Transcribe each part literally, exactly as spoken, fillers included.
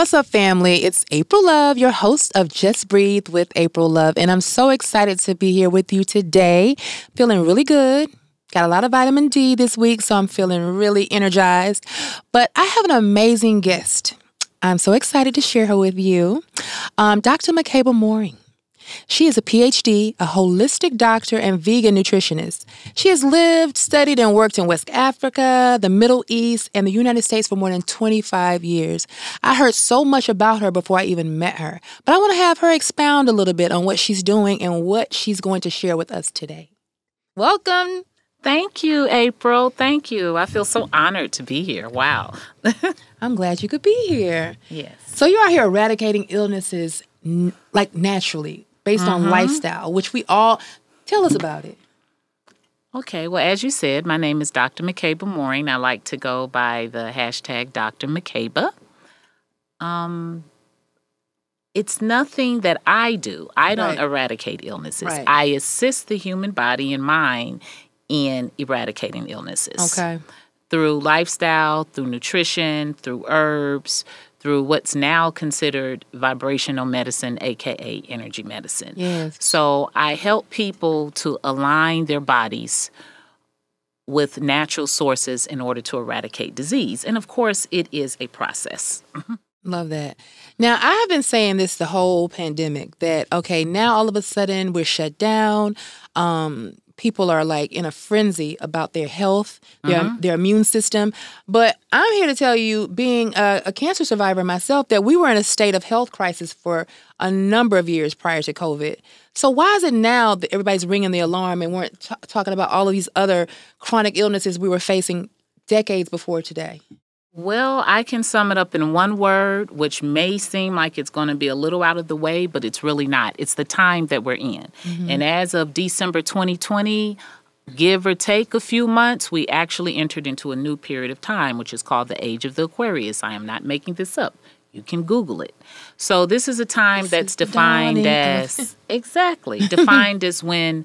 What's up, family? It's April Love, your host of Just Breathe with April Love, and I'm so excited to be here with you today. Feeling really good. Got a lot of vitamin D this week, so I'm feeling really energized. But I have an amazing guest. I'm so excited to share her with you. Um, Doctor Makeba Moring. She is a P H D, a holistic doctor, and vegan nutritionist. She has lived, studied, and worked in West Africa, the Middle East, and the United States for more than twenty-five years. I heard so much about her before I even met her, but I want to have her expound a little bit on what she's doing and what she's going to share with us today. Welcome. Thank you, April. Thank you. I feel so honored to be here. Wow. I'm glad you could be here. Yes. So you are here eradicating illnesses n- like naturally. Based mm-hmm. on lifestyle, which we all, tell us about it. Okay, well, as you said, my name is Doctor Makeba Moring. I like to go by the hashtag Doctor Makeba. Um, it's nothing that I do. I don't right. eradicate illnesses. Right. I assist the human body and mind in eradicating illnesses. Okay. Through lifestyle, through nutrition, through herbs, through what's now considered vibrational medicine, A K A energy medicine. Yes. So I help people to align their bodies with natural sources in order to eradicate disease. And, of course, it is a process. Love that. Now, I have been saying this the whole pandemic, that, okay, now all of a sudden we're shut down. Um, people are, like, in a frenzy about their health, their, mm-hmm. their immune system. But I'm here to tell you, being a, a cancer survivor myself, that we were in a state of health crisis for a number of years prior to COVID. So why is it now that everybody's ringing the alarm and weren't t- talking about all of these other chronic illnesses we were facing decades before today? Well, I can sum it up in one word, which may seem like it's going to be a little out of the way, but it's really not. It's the time that we're in. Mm-hmm. And as of December twenty twenty, give or take a few months, we actually entered into a new period of time, which is called the Age of the Aquarius. I am not making this up. You can Google it. So this is a time this that's defined dying. as, exactly, defined as when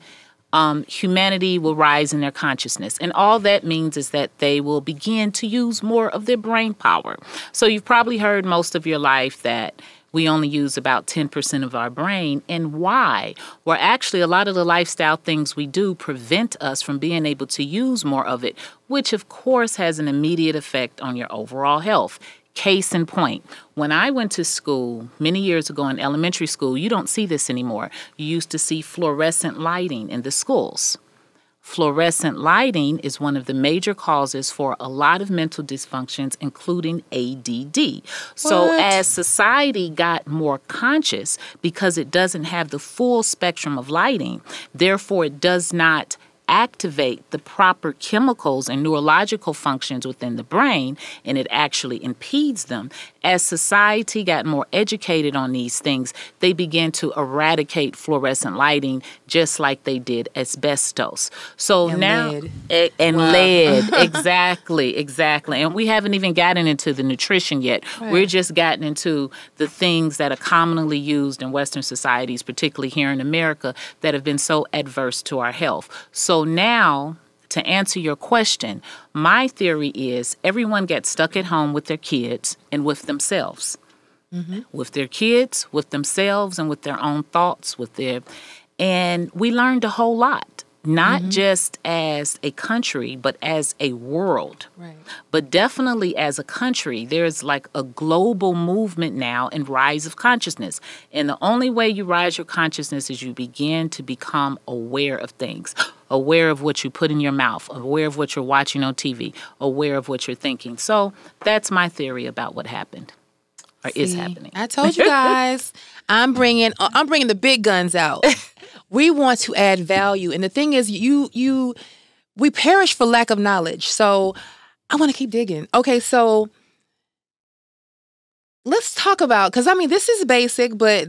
Um, humanity will rise in their consciousness. And all that means is that they will begin to use more of their brain power. So you've probably heard most of your life that we only use about ten percent of our brain. And why? Well, actually, a lot of the lifestyle things we do prevent us from being able to use more of it, which, of course, has an immediate effect on your overall health. Case in point, when I went to school many years ago in elementary school, you don't see this anymore. You used to see fluorescent lighting in the schools. Fluorescent lighting is one of the major causes for a lot of mental dysfunctions, including A D D. What? So as society got more conscious, because it doesn't have the full spectrum of lighting, therefore it does not activate the proper chemicals and neurological functions within the brain, and it actually impedes them. As society got more educated on these things, they began to eradicate fluorescent lighting just like they did asbestos. So and now lead. A, and wow. lead. Exactly, exactly. And we haven't even gotten into the nutrition yet. Right. We're just gotten into the things that are commonly used in Western societies, particularly here in America, that have been so adverse to our health. So So now, to answer your question, my theory is everyone gets stuck at home with their kids and with themselves. Mm-hmm. With their kids, with themselves, and with their own thoughts. With their, And we learned a whole lot, not mm-hmm. just as a country, but as a world. Right. But definitely as a country, there's like a global movement now in rise of consciousness. And the only way you rise your consciousness is you begin to become aware of things. Aware of what you put in your mouth, aware of what you're watching on T V, aware of what you're thinking. So that's my theory about what happened or See, is happening. I told you guys, I'm bringing I'm bringing the big guns out. We want to add value, and the thing is, you you we perish for lack of knowledge. So I want to keep digging. Okay, so let's talk about, because I mean this is basic, but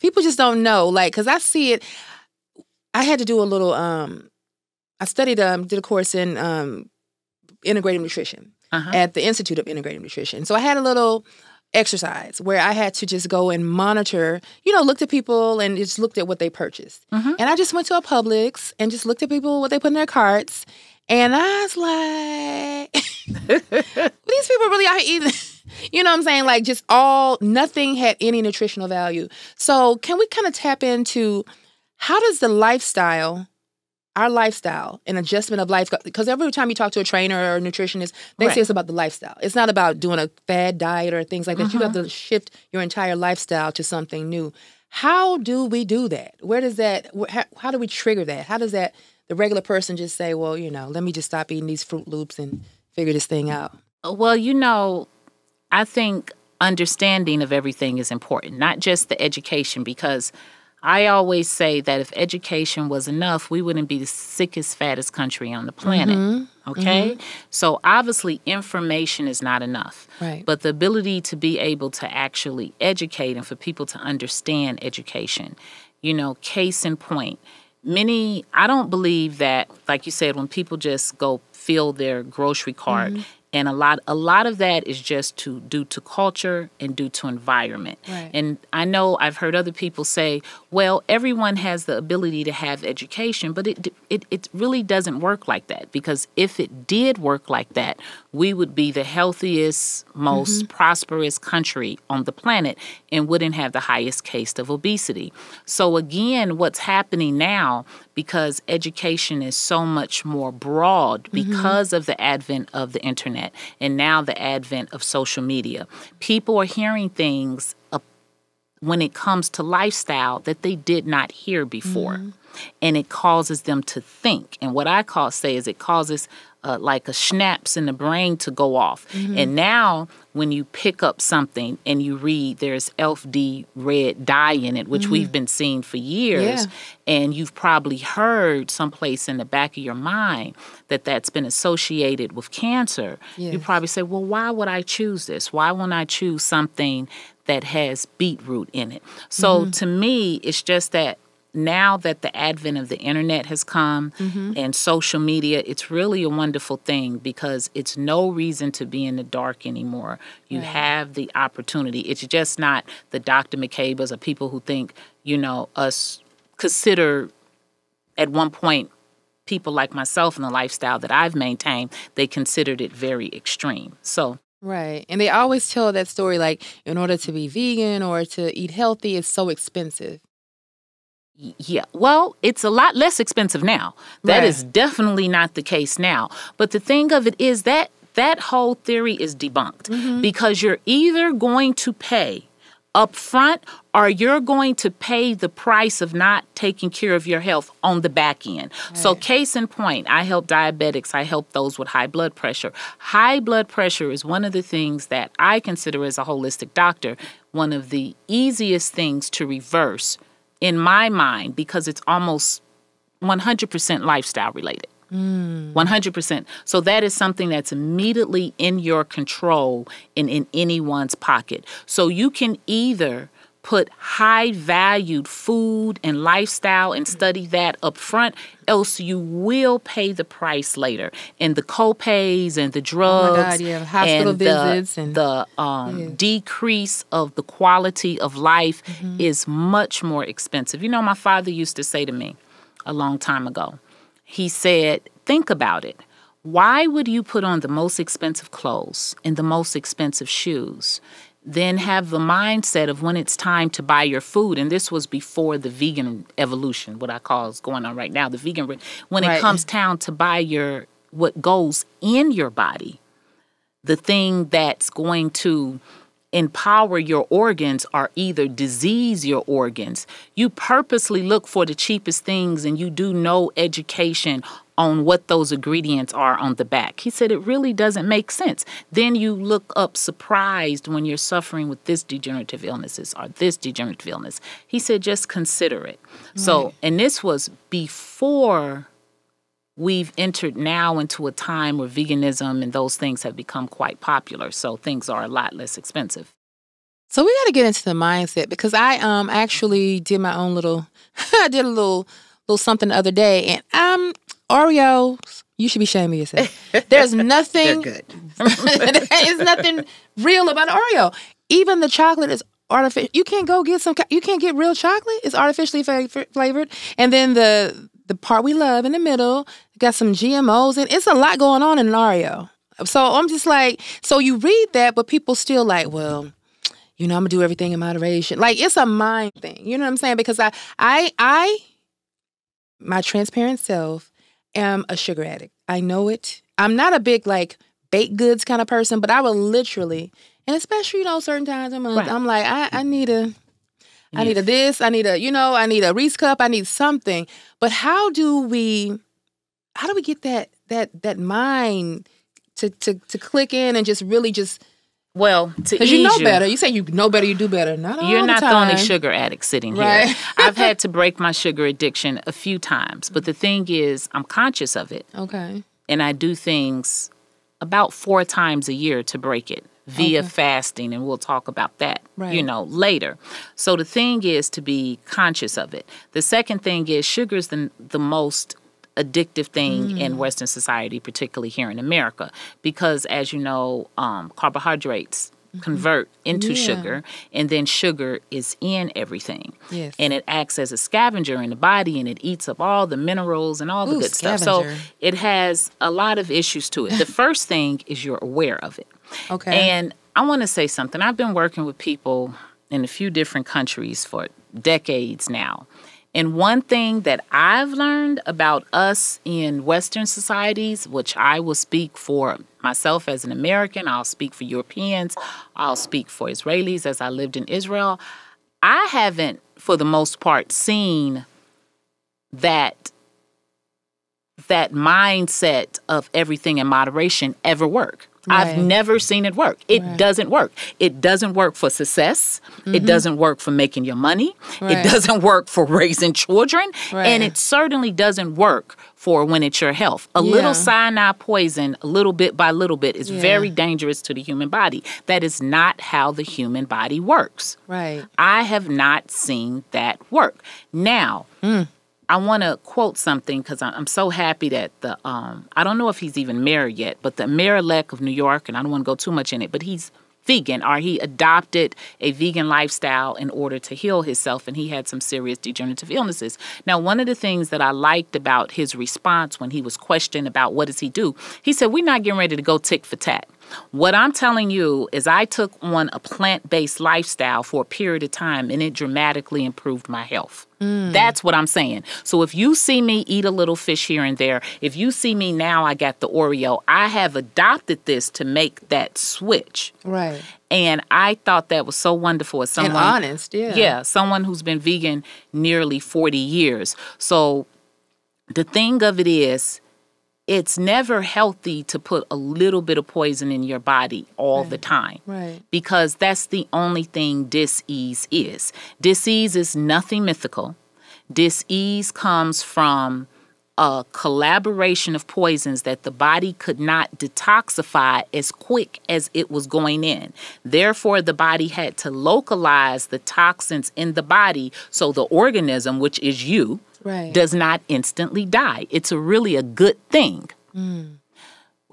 people just don't know. Like, because I see it. I had to do a little, um, I studied, um, did a course in um, integrative nutrition uh-huh. at the Institute of Integrative Nutrition. So I had a little exercise where I had to just go and monitor, you know, looked at people and just looked at what they purchased. Uh-huh. And I just went to a Publix and just looked at people, what they put in their carts. And I was like, these people really are eating You know what I'm saying? Like, just all, nothing had any nutritional value. So can we kind of tap into how does the lifestyle, our lifestyle, an adjustment of life, because every time you talk to a trainer or a nutritionist, they right. say it's about the lifestyle. It's not about doing a fad diet or things like that. Mm-hmm. You have to shift your entire lifestyle to something new. How do we do that? Where does that, how, how do we trigger that? How does that, the regular person just say, well, you know, let me just stop eating these Fruit Loops and figure this thing out? Well, you know, I think understanding of everything is important, not just the education, because I always say that if education was enough, we wouldn't be the sickest, fattest country on the planet, mm-hmm. okay? Mm-hmm. So obviously information is not enough, right. but the ability to be able to actually educate and for people to understand education, you know, case in point. Many, I don't believe that, like you said, when people just go fill their grocery cart, mm-hmm. and a lot a lot of that is just to due to culture and due to environment. Right. And I know I've heard other people say, well, everyone has the ability to have education, but it, it, it really doesn't work like that, because if it did work like that, we would be the healthiest, most mm-hmm. prosperous country on the planet and wouldn't have the highest case of obesity. So again, what's happening now, because education is so much more broad because mm-hmm. of the advent of the internet and now the advent of social media, people are hearing things when it comes to lifestyle that they did not hear before. Mm-hmm. And it causes them to think. And what I call say is it causes Uh, like a schnapps in the brain to go off. Mm-hmm. And now when you pick up something and you read there's E L F D red dye in it, which mm-hmm. we've been seeing for years, yeah. and you've probably heard someplace in the back of your mind that that's been associated with cancer, yes. you probably say, well, why would I choose this? Why won't I choose something that has beetroot in it? So mm-hmm. to me, it's just that now that the advent of the internet has come mm-hmm. and social media, it's really a wonderful thing because it's no reason to be in the dark anymore. You right. have the opportunity. It's just not the Doctor Makebas or people who think, you know, us consider at one point people like myself and the lifestyle that I've maintained, they considered it very extreme. So right. And they always tell that story like in order to be vegan or to eat healthy, it's so expensive. Yeah, well, it's a lot less expensive now. That right. is definitely not the case now. But the thing of it is that that whole theory is debunked mm-hmm. because you're either going to pay up front or you're going to pay the price of not taking care of your health on the back end. Right. So case in point, I help diabetics. I help those with high blood pressure. High blood pressure is one of the things that I consider as a holistic doctor, one of the easiest things to reverse in my mind, because it's almost one hundred percent lifestyle related, mm. one hundred percent. So that is something that's immediately in your control and in anyone's pocket. So you can either put high-valued food and lifestyle and study that up front, else you will pay the price later. And the co-pays and the drugs oh God, yeah. hospital and visits the, and the um, yeah. decrease of the quality of life mm-hmm. is much more expensive. You know, my father used to say to me a long time ago, he said, think about it. Why would you put on the most expensive clothes and the most expensive shoes? Then have the mindset of when it's time to buy your food. And this was before the vegan evolution, what I call is going on right now, the vegan. Re when right. it comes down to buy your what goes in your body, the thing that's going to empower your organs or either disease your organs. You purposely look for the cheapest things and you do no education on what those ingredients are on the back. He said it really doesn't make sense. Then you look up surprised when you're suffering with this degenerative illnesses or this degenerative illness. He said just consider it. Mm-hmm. So, and this was before we've entered now into a time where veganism and those things have become quite popular. So things are a lot less expensive. So we got to get into the mindset because I um actually did my own little, I did a little little something the other day and I'm Oreos, you should be shaming yourself. There's nothing good. There's nothing real about an Oreo. Even the chocolate is artificial. You can't go get some. You can't get real chocolate. It's artificially flavored. And then the the part we love in the middle got some G M Os, and it's a lot going on in an Oreo. So I'm just like, so you read that, but people still like, well, you know, I'm going to do everything in moderation. Like, it's a mind thing. You know what I'm saying? Because I, I, I, my transparent self am a sugar addict. I know it. I'm not a big, like, baked goods kind of person, but I will literally, and especially, you know, certain times I'm, a, right. I'm like, I, I need a, I need a this, I need a, you know, I need a Reese cup, I need something. But how do we, how do we get that, that, that mind to, to, to click in and just really just, Well, to ease you know you, better. You say you know better, you do better. Not all You're not the, time. the only sugar addict sitting right. here. I've had to break my sugar addiction a few times, but the thing is, I'm conscious of it. Okay. And I do things about four times a year to break it via okay. fasting, and we'll talk about that, right. you know, later. So the thing is to be conscious of it. The second thing is sugar is the, the most addictive thing mm. in Western society, particularly here in America, because as you know, um, carbohydrates mm-hmm. convert into yeah. sugar, and then sugar is in everything. Yes. And it acts as a scavenger in the body, and it eats up all the minerals and all the Ooh, good scavenger. stuff. So it has a lot of issues to it. The first thing is you're aware of it. Okay. And I want to say something. I've been working with people in a few different countries for decades now. And one thing that I've learned about us in Western societies, which I will speak for myself as an American, I'll speak for Europeans, I'll speak for Israelis as I lived in Israel, I haven't, for the most part, seen that that mindset of everything in moderation ever work. Right. I've never seen it work. It right. doesn't work. It doesn't work for success. Mm-hmm. It doesn't work for making your money. Right. It doesn't work for raising children. Right. And it certainly doesn't work for when it's your health. A yeah. little cyanide poison, little bit by little bit, is yeah. very dangerous to the human body. That is not how the human body works. Right. I have not seen that work. Now, mm. I want to quote something because I'm so happy that the, um, I don't know if he's even mayor yet, but the mayor-elect of New York, and I don't want to go too much in it, but he's vegan, or he adopted a vegan lifestyle in order to heal himself, and he had some serious degenerative illnesses. Now, one of the things that I liked about his response when he was questioned about what does he do, he said, we're not getting ready to go tick for tat. What I'm telling you is I took on a plant-based lifestyle for a period of time, and it dramatically improved my health. Mm. That's what I'm saying. So if you see me eat a little fish here and there, if you see me now, I got the Oreo, I have adopted this to make that switch. Right. And I thought that was so wonderful. As someone, and honest, yeah. Yeah, someone who's been vegan nearly forty years. So the thing of it is, it's never healthy to put a little bit of poison in your body all right. the time. Right. Because that's the only thing dis-ease is. Dis-ease is nothing mythical. Dis-ease comes from a collaboration of poisons that the body could not detoxify as quick as it was going in. Therefore, the body had to localize the toxins in the body so the organism, which is you, right. does not instantly die. It's a really a good thing. Mm.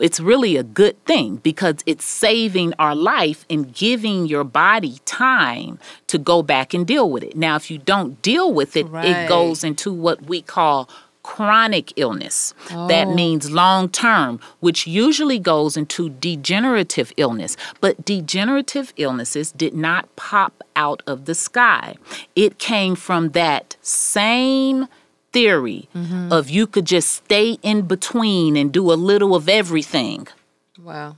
It's really a good thing because it's saving our life and giving your body time to go back and deal with it. Now, if you don't deal with it, right. it goes into what we call chronic illness. Oh. That means long-term, which usually goes into degenerative illness. But degenerative illnesses did not pop out of the sky. It came from that same theory mm-hmm. of you could just stay in between and do a little of everything. Wow.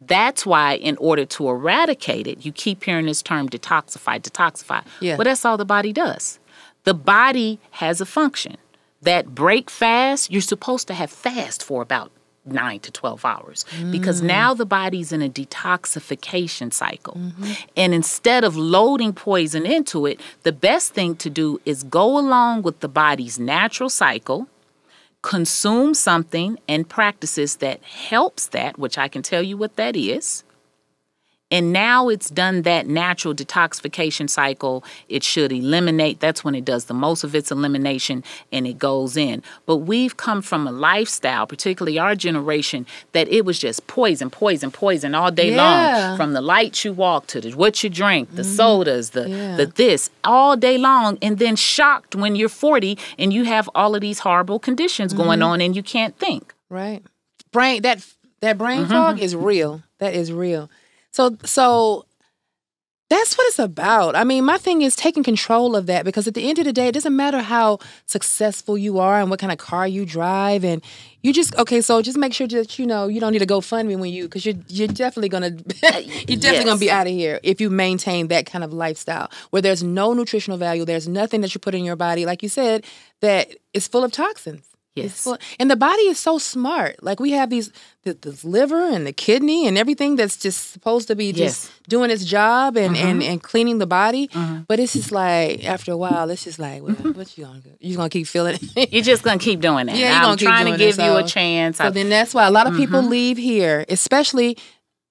That's why in order to eradicate it, you keep hearing this term detoxify, detoxify. Yeah. Well, that's all the body does. The body has a function. That break fast, you're supposed to have fast for about nine to twelve hours mm. because now the body's in a detoxification cycle. Mm-hmm. And instead of loading poison into it, the best thing to do is go along with the body's natural cycle, consume something and practices that helps that, which I can tell you what that is. And now it's done that natural detoxification cycle. It should eliminate. That's when it does the most of its elimination and it goes in. But we've come from a lifestyle, particularly our generation, that it was just poison, poison, poison all day yeah. long. From the light you walk to the, what you drink, the mm-hmm. sodas, the, yeah. the this, all day long. And then shocked when you're forty and you have all of these horrible conditions mm-hmm. going on and you can't think. Right. Brain, that That brain mm-hmm. fog is real. That is real. So, so that's what it's about. I mean, my thing is taking control of that, because at the end of the day, it doesn't matter how successful you are and what kind of car you drive. And you just, okay, so just make sure that, you know, you don't need to GoFundMe when you, because you're, you're definitely going to, you're definitely yes. going to be out of here if you maintain that kind of lifestyle where there's no nutritional value. There's nothing that you put in your body, like you said, that is full of toxins. Yes. And the body is so smart. Like, we have these, the, the liver and the kidney and everything that's just supposed to be just yes. doing its job and, mm-hmm. and, and cleaning the body. Mm-hmm. But it's just like, after a while, it's just like, well, mm-hmm. what you going to do? You're going to keep feeling it? You're just going to keep doing that. Yeah, you're I'm keep trying doing to give it, so. you a chance. So I, then that's why a lot of mm-hmm. people leave here, especially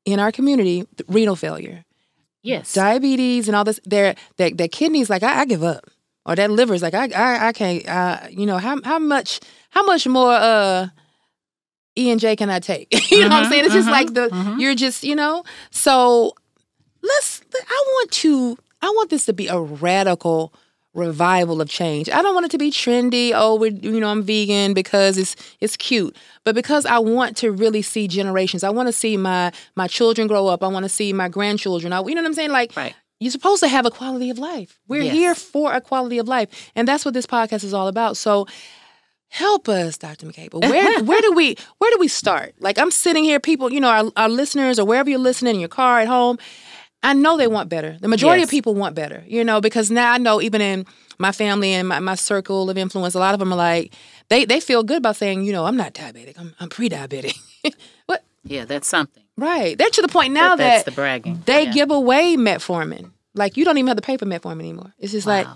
in our community, renal failure. Yes. Diabetes and all this. Their, their, their kidneys, like, I, I give up. Or that liver is like, I I, I can't, uh, you know, how how much how much more uh, E and J can I take? you mm-hmm, know what I'm saying? It's mm-hmm, just like the mm-hmm. you're just, you know. So let's. I want to. I want this to be a radical revival of change. I don't want it to be trendy. Oh, we you know I'm vegan because it's it's cute, but because I want to really see generations. I want to see my my children grow up. I want to see my grandchildren. I, you know what I'm saying? Like. Right. You're supposed to have a quality of life. We're yes. here for a quality of life. And that's what this podcast is all about. So help us, Doctor Makeba. Where where do we where do we start? Like, I'm sitting here, people, you know, our, our listeners, or wherever you're listening, in your car, at home, I know they want better. The majority yes. of people want better, you know, because now I know even in my family and my, my circle of influence, a lot of them are like, they, they feel good about saying, you know, I'm not diabetic. I'm, I'm pre-diabetic. What? Yeah, that's something. Right. They're to the point now that, that's that the bragging. They yeah. give away metformin. Like, you don't even have to pay for metformin anymore. It's just wow. like,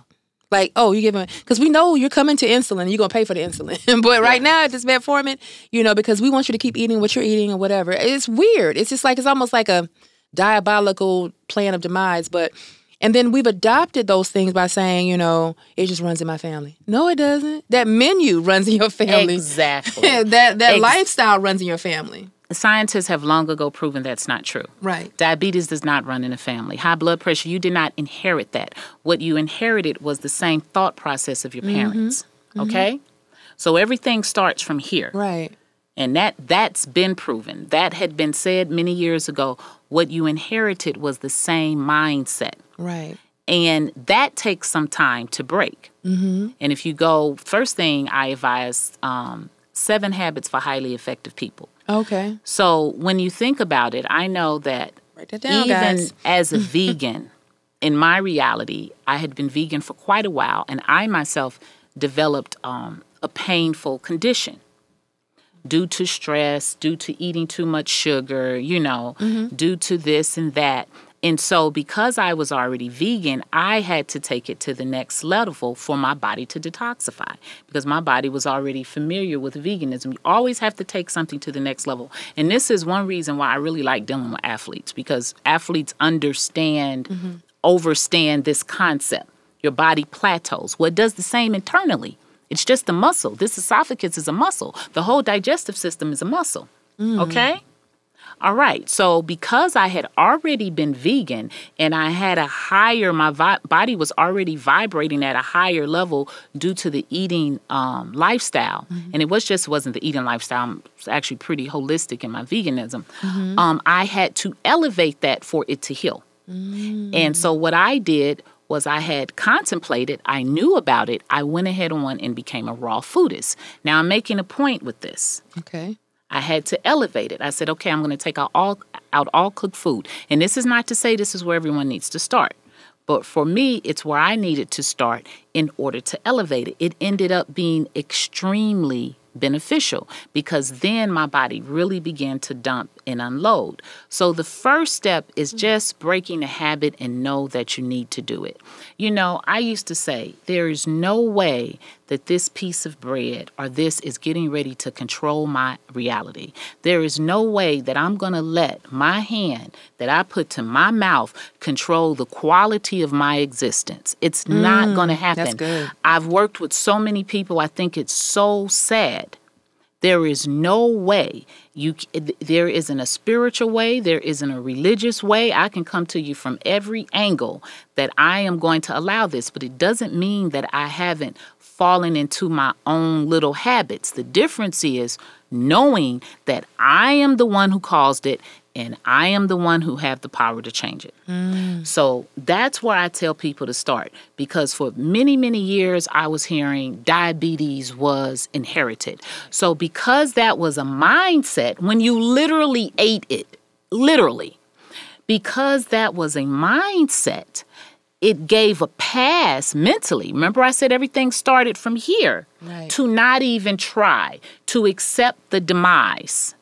like oh, you're giving, because we know you're coming to insulin, you're going to pay for the insulin. But right yeah. now, it's just metformin, you know, because we want you to keep eating what you're eating or whatever. It's weird. It's just like, it's almost like a diabolical plan of demise. But, and then we've adopted those things by saying, you know, it just runs in my family. No, it doesn't. That menu runs in your family. Exactly. that that Ex- lifestyle runs in your family. Scientists have long ago proven that's not true. Right. Diabetes does not run in a family. High blood pressure, you did not inherit that. What you inherited was the same thought process of your parents. Mm-hmm. Okay? Mm-hmm. So everything starts from here. Right. And that, that's been proven. That had been said many years ago. What you inherited was the same mindset. Right. And that takes some time to break. Mm-hmm. And if you go, first thing I advise, um, seven habits for highly effective people. Okay. So when you think about it, I know that, write that down, even guys. as a vegan, in my reality, I had been vegan for quite a while, and I myself developed um, a painful condition due to stress, due to eating too much sugar, you know, mm-hmm. due to this and that. And so because I was already vegan, I had to take it to the next level for my body to detoxify, because my body was already familiar with veganism. You always have to take something to the next level. And this is one reason why I really like dealing with athletes, because athletes understand, mm-hmm. overstand this concept. Your body plateaus. Well, it does the same internally. It's just a muscle. This esophagus is a muscle. The whole digestive system is a muscle. Mm. Okay? All right, so because I had already been vegan and I had a higher, my vi- body was already vibrating at a higher level due to the eating um, lifestyle. Mm-hmm. And it was just wasn't the eating lifestyle. I'm actually pretty holistic in my veganism. Mm-hmm. Um, I had to elevate that for it to heal. Mm-hmm. And so what I did was I had contemplated, I knew about it. I went ahead on and became a raw foodist. Now I'm making a point with this. Okay. I had to elevate it. I said, okay, I'm going to take out all, out all cooked food. And this is not to say this is where everyone needs to start. But for me, it's where I needed to start in order to elevate it. It ended up being extremely beneficial, because then my body really began to dump and unload. So the first step is just breaking the habit and know that you need to do it. You know, I used to say, there is no way that this piece of bread or this is getting ready to control my reality. There is no way that I'm going to let my hand that I put to my mouth control the quality of my existence. It's mm, not going to happen. That's good. I've worked with so many people. I think it's so sad There is no way. You, there isn't a spiritual way. There isn't a religious way. I can come to you from every angle that I am going to allow this, but it doesn't mean that I haven't fallen into my own little habits. The difference is knowing that I am the one who caused it and I am the one who have the power to change it. Mm. So that's where I tell people to start, because for many, many years I was hearing diabetes was inherited. So because that was a mindset, when you literally ate it, literally, because that was a mindset, it gave a pass mentally. Remember I said everything started from here, right, to not even try, to accept the demise.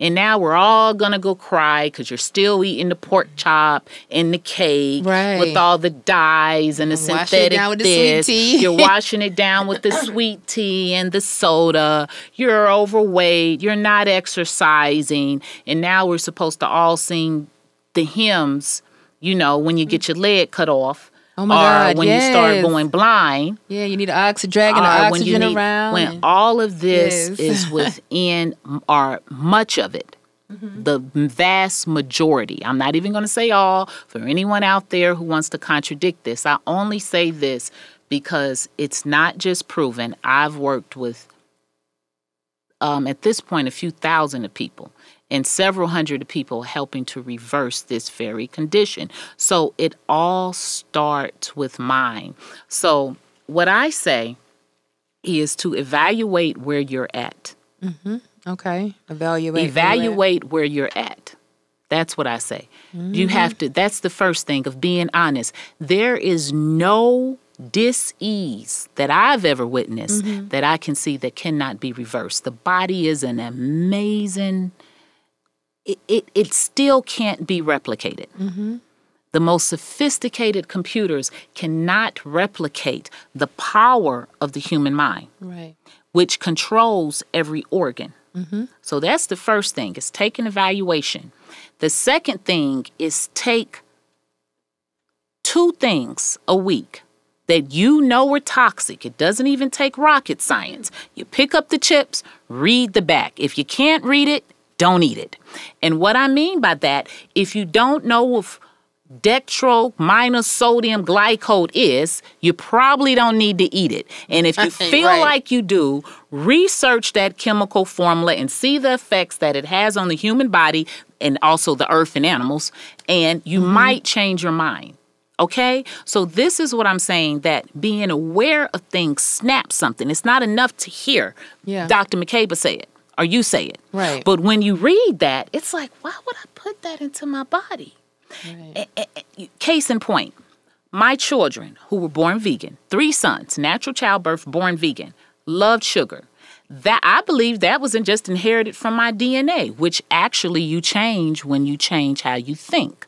And now we're all going to go cry because you're still eating the pork chop and the cake, right, with all the dyes and the I'm synthetic down with this. The sweet tea. You're washing it down with the sweet tea and the soda. You're overweight. You're not exercising. And now we're supposed to all sing the hymns, you know, when you get your leg cut off. Oh my or God, when yes. you start going blind. Yeah, you need an oxygen, dragging the oxygen when you need, around. When all of this yes. is within, or much of it, mm-hmm. the vast majority. I'm not even going to say all for anyone out there who wants to contradict this. I only say this because it's not just proven. I've worked with, um, at this point, a few thousand of people. And several hundred people helping to reverse this very condition. So it all starts with mind. So what I say is to evaluate where you're at. Mm-hmm. Okay. Evaluate. Evaluate where you're at. Where you're at. That's what I say. Mm-hmm. You have to, that's the first thing of being honest. There is no dis-ease that I've ever witnessed mm-hmm. that I can see that cannot be reversed. The body is an amazing... It, it, it still can't be replicated. Mm-hmm. The most sophisticated computers cannot replicate the power of the human mind, right, which controls every organ. Mm-hmm. So that's the first thing, is take an evaluation. The second thing is take two things a week that you know are toxic. It doesn't even take rocket science. You pick up the chips, read the back. If you can't read it, don't eat it. And what I mean by that, if you don't know if dextrominosodium glycate is, you probably don't need to eat it. And if you feel right. like you do, research that chemical formula and see the effects that it has on the human body and also the earth and animals, and you mm-hmm. might change your mind. Okay? So this is what I'm saying, that being aware of things snaps something. It's not enough to hear yeah. Doctor Makeba say it. Or you say it. Right. But when you read that, it's like, why would I put that into my body? Right. A a case in point, my children who were born vegan, three sons, natural childbirth, born vegan, loved sugar. That I believe that wasn't just inherited from my D N A, which actually you change when you change how you think.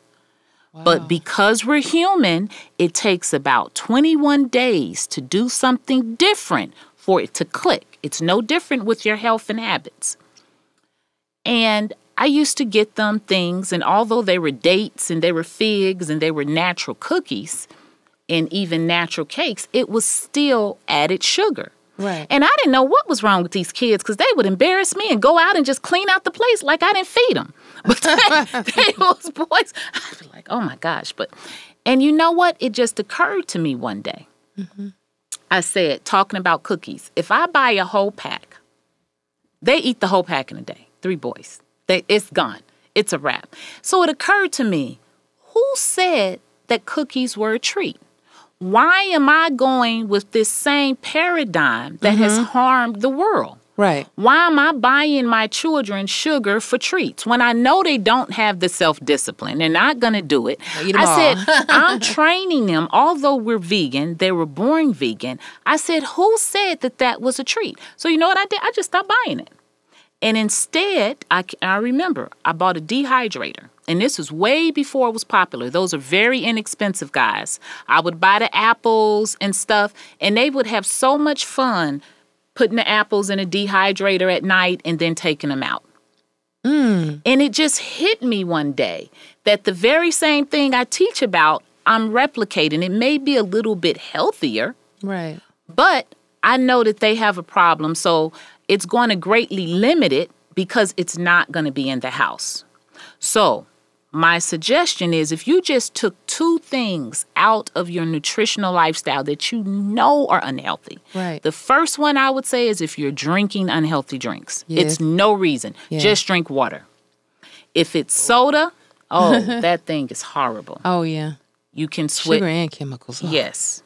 Wow. But because we're human, it takes about twenty-one days to do something different for it to click. It's no different with your health and habits. And I used to get them things, and although they were dates and they were figs and they were natural cookies and even natural cakes, it was still added sugar. Right. And I didn't know what was wrong with these kids, because they would embarrass me and go out and just clean out the place like I didn't feed them. But they, they was boys. I'd be like, oh, my gosh. But, and you know what? It just occurred to me one day. Mm-hmm. I said, talking about cookies, if I buy a whole pack, they eat the whole pack in a day, three boys. They, it's gone. It's a wrap. So it occurred to me, who said that cookies were a treat? Why am I going with this same paradigm that mm-hmm. has harmed the world? Right. Why am I buying my children sugar for treats when I know they don't have the self-discipline? They're not going to do it. Eat them I all. said, I'm training them. Although we're vegan, they were born vegan. I said, who said that that was a treat? So you know what I did? I just stopped buying it. And instead, I, I remember, I bought a dehydrator. And this was way before it was popular. Those are very inexpensive, guys. I would buy the apples and stuff, and they would have so much fun putting the apples in a dehydrator at night and then taking them out. Mm. And it just hit me one day that the very same thing I teach about, I'm replicating. It may be a little bit healthier. Right. But I know that they have a problem. So it's going to greatly limit it because it's not going to be in the house. So my suggestion is, if you just took two things out of your nutritional lifestyle that you know are unhealthy. Right. The first one I would say is if you're drinking unhealthy drinks. Yes. It's no reason. Yeah. Just drink water. If it's soda, oh, that thing is horrible. Oh, yeah. You can switch. Sugar and chemicals. Oh. Yes.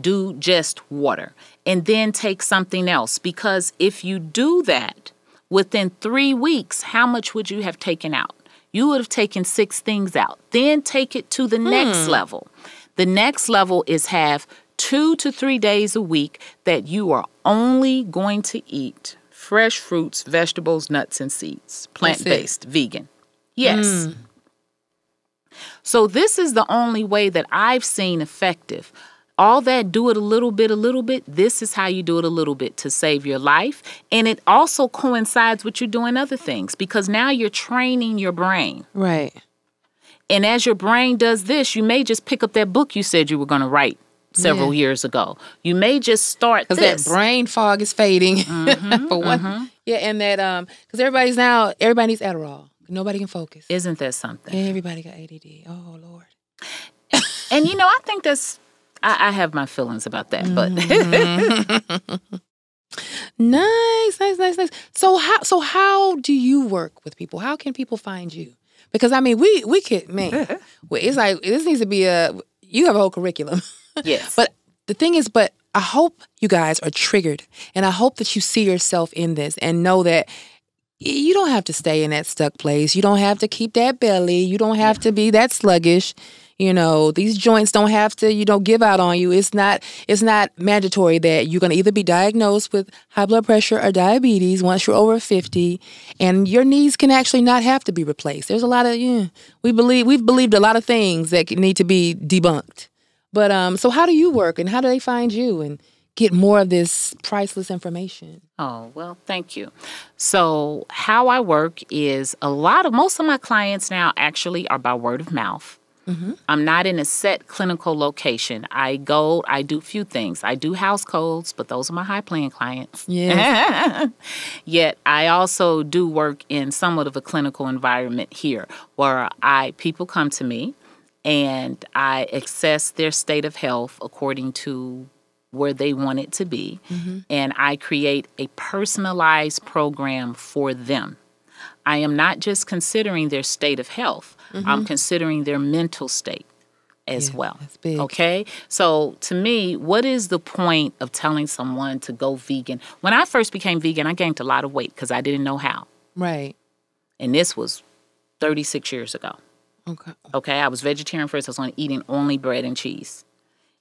Do just water. And then take something else. Because if you do that, within three weeks, how much would you have taken out? You would have taken six things out. Then take it to the hmm. next level. The next level is have two to three days a week that you are only going to eat fresh fruits, vegetables, nuts, and seeds. Plant-based, vegan. Yes. Hmm. So this is the only way that I've seen effective. All that, do it a little bit, a little bit. This is how you do it a little bit to save your life. And it also coincides with you doing other things, because now you're training your brain. Right. And as your brain does this, you may just pick up that book you said you were going to write several yeah. years ago. You may just start this. Because that brain fog is fading. Mm-hmm, for one. Mm-hmm. Yeah, and that, um, because everybody's now, everybody needs Adderall. Nobody can focus. Isn't that something? Everybody got A D D. Oh, Lord. And, you know, I think that's... I, I have my feelings about that, but nice, nice, nice, nice. So how so how do you work with people? How can people find you? Because I mean, we we could man, it's like this needs to be a you have a whole curriculum. Yes, but the thing is, but I hope you guys are triggered, and I hope that you see yourself in this and know that. You don't have to stay in that stuck place. You don't have to keep that belly. You don't have yeah. to be that sluggish. You know, these joints don't have to, you don't give out on you. It's not it's not mandatory that you're going to either be diagnosed with high blood pressure or diabetes once you're over fifty, and your knees can actually not have to be replaced. There's a lot of, yeah, we believe, we've believed a lot of things that need to be debunked. But um, so how do you work, and how do they find you and get more of this priceless information? Oh, well, thank you. So how I work is a lot of, most of my clients now actually are by word of mouth. Mm-hmm. I'm not in a set clinical location. I go, I do few things. I do house codes, but those are my high plan clients. Yeah. Yet I also do work in somewhat of a clinical environment here where I people come to me and I assess their state of health according to where they want it to be. Mm-hmm. And I create a personalized program for them. I am not just considering their state of health. Mm-hmm. I'm considering their mental state as yeah, well. That's big. Okay? So to me, what is the point of telling someone to go vegan? When I first became vegan, I gained a lot of weight because I didn't know how. Right. And this was thirty-six years ago. Okay. Okay? I was vegetarian first. I was on eating only bread and cheese.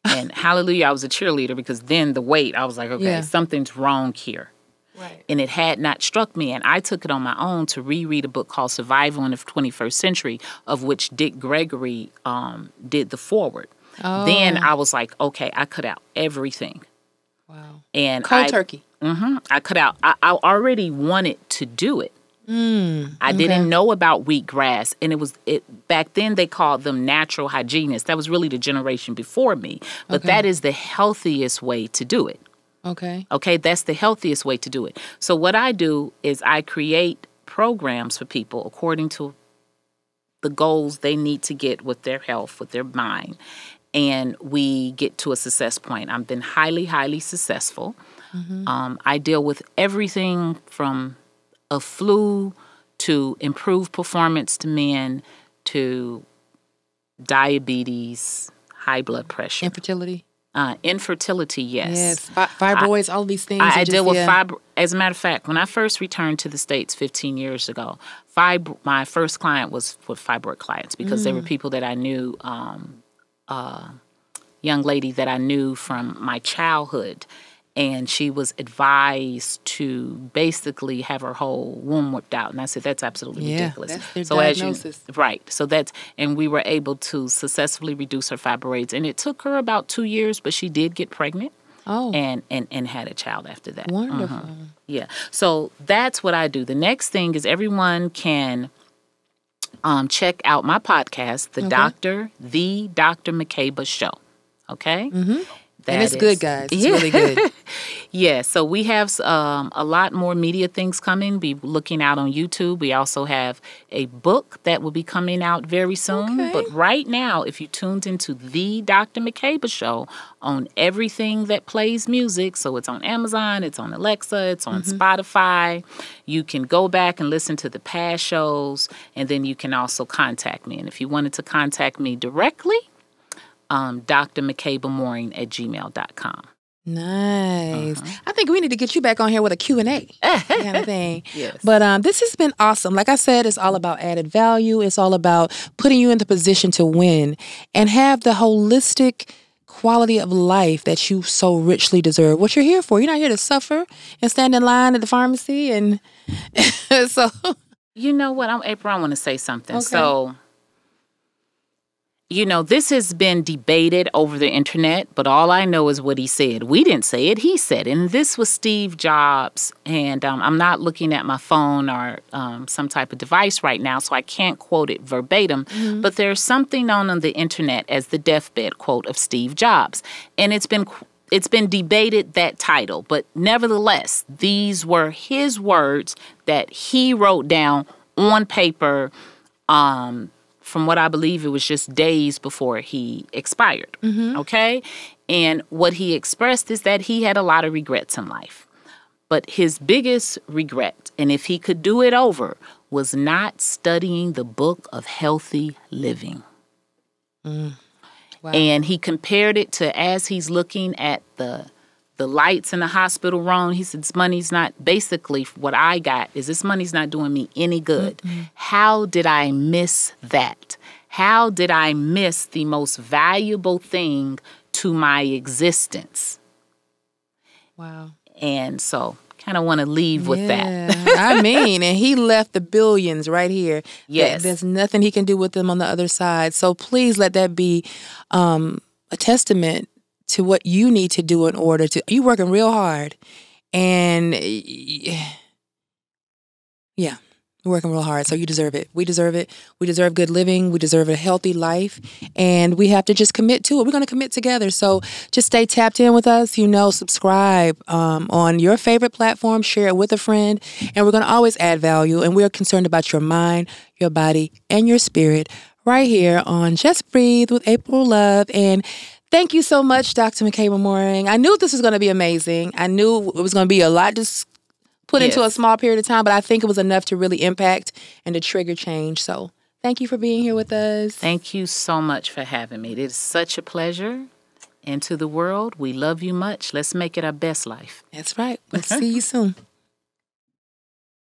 And hallelujah, I was a cheerleader, because then the weight, I was like, okay, yeah. something's wrong here. Right. And it had not struck me. And I took it on my own to reread a book called Survival in the twenty-first Century, of which Dick Gregory um, did the foreword. Oh. Then I was like, okay, I cut out everything. Wow. And Cold I, turkey. Mm-hmm. I cut out. I, I already wanted to do it. Mm, I okay. didn't know about wheatgrass, and it was it back then they called them natural hygienists. That was really the generation before me, but okay. that is the healthiest way to do it. Okay. Okay, that's the healthiest way to do it. So what I do is I create programs for people according to the goals they need to get with their health, with their mind, and we get to a success point. I've been highly, highly successful. Mm-hmm. Um, I deal with everything from a flu to improve performance to men to diabetes, high blood pressure. Infertility? Uh, infertility, yes. Yes, Fi fibroids, I, all these things. I, I deal just, with yeah. fibroids. As a matter of fact, when I first returned to the States fifteen years ago, fib my first client was with fibroid clients, because mm. they were people that I knew, um, uh, young lady that I knew from my childhood. And she was advised to basically have her whole womb whipped out. And I said, that's absolutely yeah, ridiculous. That's their so diagnosis. As you, right. So that's, and we were able to successfully reduce her fibroids. And it took her about two years, but she did get pregnant. Oh. And, and, and had a child after that. Wonderful. Mm-hmm. Yeah. So that's what I do. The next thing is everyone can um, check out my podcast, The okay. Doctor, The Doctor Makeba Show. Okay? Mm-hmm. that and it's is. good, guys. It's yeah. really good. Yeah, so we have um, a lot more media things coming. Be looking out on YouTube. We also have a book that will be coming out very soon. Okay. But right now, if you tuned into The Doctor Makeba Show on everything that plays music, so it's on Amazon, it's on Alexa, it's on mm-hmm. Spotify, you can go back and listen to the past shows, and then you can also contact me. And if you wanted to contact me directly, um, Dr Makeba Moring at gmail dot com. Nice. Uh-huh. I think we need to get you back on here with a Q and A kind of thing. Yes. But um, this has been awesome. Like I said, it's all about added value. It's all about putting you in the position to win and have the holistic quality of life that you so richly deserve. What you're here for. You're not here to suffer and stand in line at the pharmacy. And so, you know what? I'm April. I want to say something. Okay. So, you know, this has been debated over the internet, but all I know is what he said. We didn't say it. He said it. And this was Steve Jobs. And um, I'm not looking at my phone or um, some type of device right now, so I can't quote it verbatim. Mm-hmm. But there's something known on the internet as the deathbed quote of Steve Jobs. And it's been it's been debated, that title. But nevertheless, these were his words that he wrote down on paper, um, from what I believe it was just days before he expired, mm-hmm. okay? And what he expressed is that he had a lot of regrets in life. But his biggest regret, and if he could do it over, was not studying the book of healthy living. Mm. Wow. And he compared it to, as he's looking at the the lights in the hospital room, he said, this money's not, basically what I got is this money's not doing me any good. Mm-hmm. How did I miss that? How did I miss the most valuable thing to my existence? Wow. And so kind of want to leave with yeah, that. I mean, and he left the billions right here. Yes. There's nothing he can do with them on the other side. So please let that be um, a testament to what you need to do in order to, you working real hard, and yeah, working real hard. So you deserve it. We deserve it. We deserve good living. We deserve a healthy life, and we have to just commit to it. We're going to commit together. So just stay tapped in with us. You know, subscribe um, on your favorite platform. Share it with a friend, and we're going to always add value. And we're concerned about your mind, your body, and your spirit right here on Just Breathe with April Love. And thank you so much, Doctor Makeba Moring. I knew this was going to be amazing. I knew it was going to be a lot to put yes. into a small period of time, but I think it was enough to really impact and to trigger change. So thank you for being here with us. Thank you so much for having me. It is such a pleasure. And to the world, we love you much. Let's make it our best life. That's right. Let's see you soon.